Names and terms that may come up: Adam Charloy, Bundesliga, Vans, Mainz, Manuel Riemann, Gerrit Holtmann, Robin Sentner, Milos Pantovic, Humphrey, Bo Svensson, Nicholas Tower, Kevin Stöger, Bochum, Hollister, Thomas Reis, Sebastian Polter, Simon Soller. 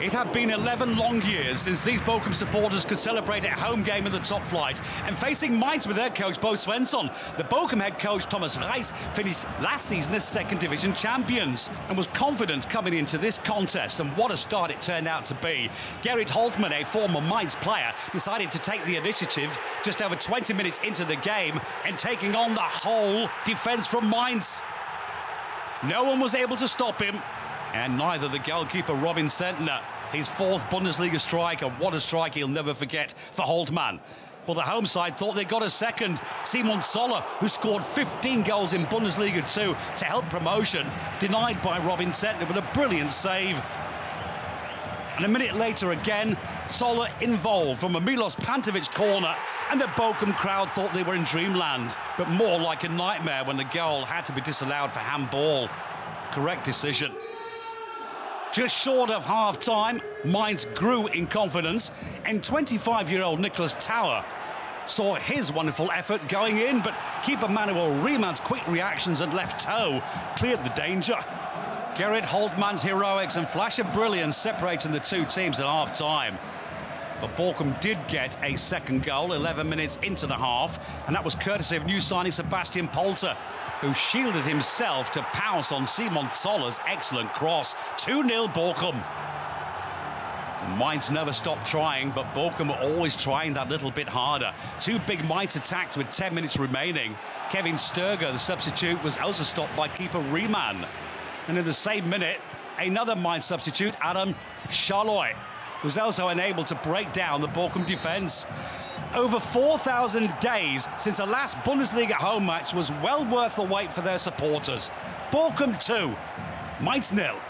It had been 11 long years since these Bochum supporters could celebrate a home game in the top flight. And facing Mainz with their coach Bo Svensson, the Bochum head coach Thomas Reis finished last season as second division champions and was confident coming into this contest. And what a start it turned out to be. Gerrit Holtmann, a former Mainz player, decided to take the initiative just over 20 minutes into the game and taking on the whole defence from Mainz. No one was able to stop him, and neither the goalkeeper Robin Sentner. His fourth Bundesliga strike, and what a strike he'll never forget for Holtmann. Well, the home side thought they got a second. Simon Soller, who scored 15 goals in Bundesliga 2 to help promotion, denied by Robin Sentner with a brilliant save. And a minute later again, Soller involved from a Milos Pantovic corner, and the Bochum crowd thought they were in dreamland, but more like a nightmare when the goal had to be disallowed for handball. Correct decision. Just short of half-time, Mainz grew in confidence, and 25-year-old Nicholas Tower saw his wonderful effort going in, but keeper Manuel Riemann's quick reactions and left toe cleared the danger. Gerrit Holtmann's heroics and flash of brilliance separating the two teams at half-time. But Bochum did get a second goal 11 minutes into the half, and that was courtesy of new signing Sebastian Polter, who shielded himself to pounce on Simon Soller's excellent cross. 2-0 Bochum. Mainz never stopped trying, but Bochum were always trying that little bit harder. Two big Mainz attacks with 10 minutes remaining. Kevin Stöger, the substitute, was also stopped by keeper Riemann. And in the same minute, another Mainz substitute, Adam Charloy, was also unable to break down the Bochum defence. Over 4,000 days since the last Bundesliga home match was well worth the wait for their supporters. Bochum 2, Mainz 0.